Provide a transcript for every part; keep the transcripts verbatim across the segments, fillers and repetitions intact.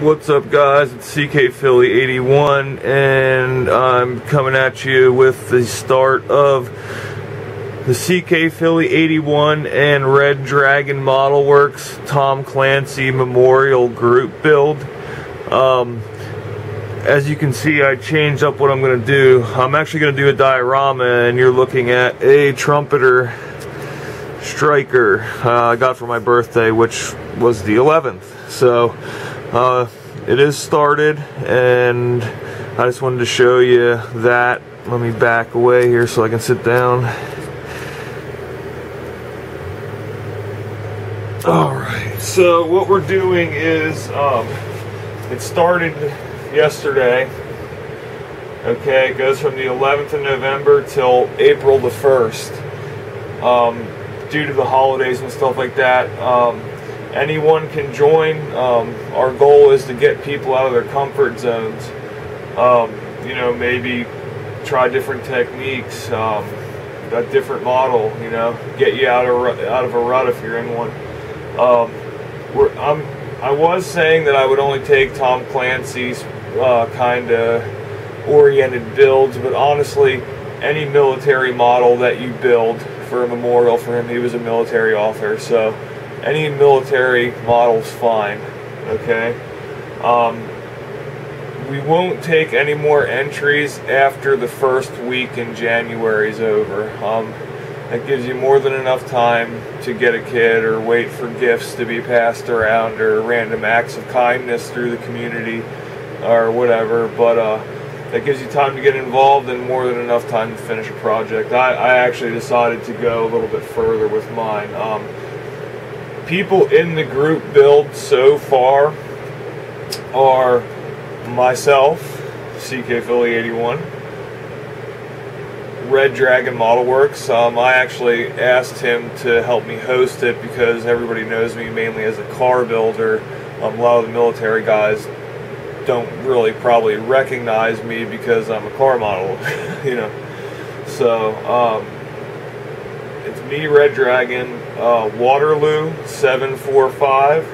What's up, guys? It's C K Philly eighty-one, and I'm coming at you with the start of the C K Philly eighty-one and Red Dragon Model Works Tom Clancy Memorial Group build. Um, as you can see, I changed up what I'm going to do. I'm actually going to do a diorama, and you're looking at a Trumpeter Striker uh, I got for my birthday, which was the eleventh. So uh, it is started, and I just wanted to show you that. Let me back away here so I can sit down. Alright, so what we're doing is um, it started yesterday. Okay, it goes from the eleventh of November till April the first. Um, due to the holidays and stuff like that, um, anyone can join. Um, our goal is to get people out of their comfort zones. Um, you know, maybe try different techniques, um, a different model. You know, get you out of out of a rut if you're in one. Um, we're, I'm, I was saying that I would only take Tom Clancy's uh, kind of oriented builds, but honestly, any military model that you build for a memorial for him, he was a military author, so any military model's fine. Okay, um, we won't take any more entries after the first week in January is over. Um, that gives you more than enough time to get a kit or wait for gifts to be passed around or random acts of kindness through the community or whatever, but uh, that gives you time to get involved and more than enough time to finish a project. I, I actually decided to go a little bit further with mine. Um, people in the group build so far are myself, C K Philly eighty-one, Red Dragon Model Works. Um, I actually asked him to help me host it because everybody knows me mainly as a car builder. Um, a lot of the military guys don't really probably recognize me because I'm a car model, you know. So, um, it's me, Red Dragon, uh, Waterloo seven four five.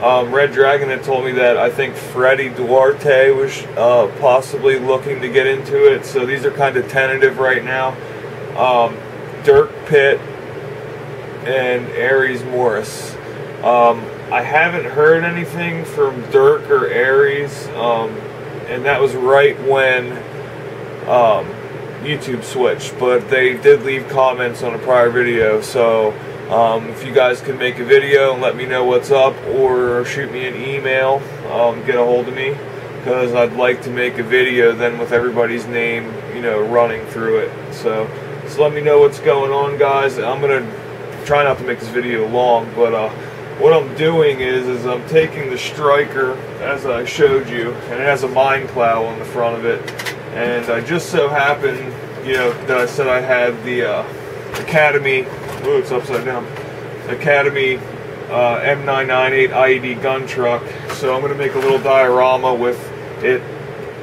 Um, Red Dragon had told me that I think Freddie Duarte was uh, possibly looking to get into it, so these are kind of tentative right now. Um, Dirk Pitt and Aries Morris. Um, I haven't heard anything from Dirk or Aries, um, and that was right when um, YouTube switched, but they did leave comments on a prior video, so um, if you guys could make a video and let me know what's up, or shoot me an email, um, get a hold of me, because I'd like to make a video then with everybody's name, you know, running through it. So just let me know what's going on, guys. I'm going to try not to make this video long, but uh, what I'm doing is, is I'm taking the Striker, as I showed you, and it has a mine plow on the front of it, and I just so happened, you know, that I said I had the uh, Academy, oh, it's upside down, Academy uh, M nine ninety-eight I E D gun truck, so I'm going to make a little diorama with it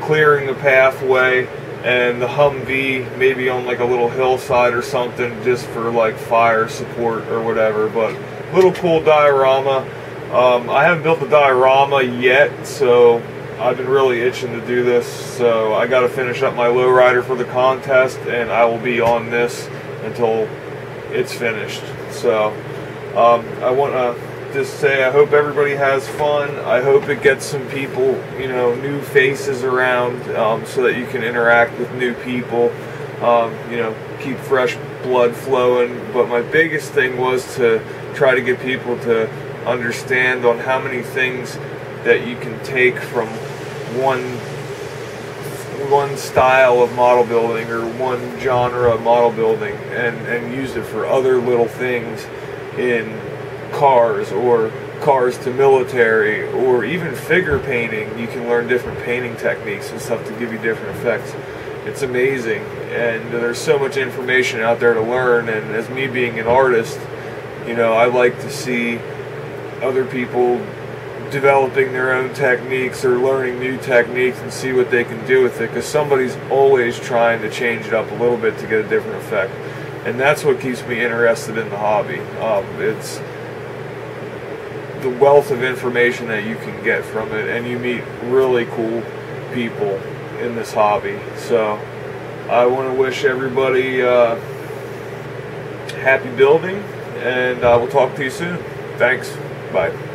clearing the pathway, and the Humvee maybe on like a little hillside or something, just for like fire support or whatever, but little cool diorama. Um, I haven't built the diorama yet, so I've been really itching to do this. So I got to finish up my lowrider for the contest, and I will be on this until it's finished. So um, I want to just say I hope everybody has fun. I hope it gets some people, you know, new faces around, um, so that you can interact with new people. Um, you know, keep fresh blood flowing. But my biggest thing was to try to get people to understand on how many things that you can take from one one style of model building or one genre of model building, and, and use it for other little things in cars or cars to military or even figure painting. You can learn different painting techniques and stuff to give you different effects. It's amazing, and there's so much information out there to learn, and as me being an artist, you know, I like to see other people developing their own techniques or learning new techniques and see what they can do with it, because somebody's always trying to change it up a little bit to get a different effect, and that's what keeps me interested in the hobby. Um, it's the wealth of information that you can get from it, and you meet really cool people in this hobby. So I want to wish everybody uh, happy building, and I will talk to you soon. Thanks. Bye.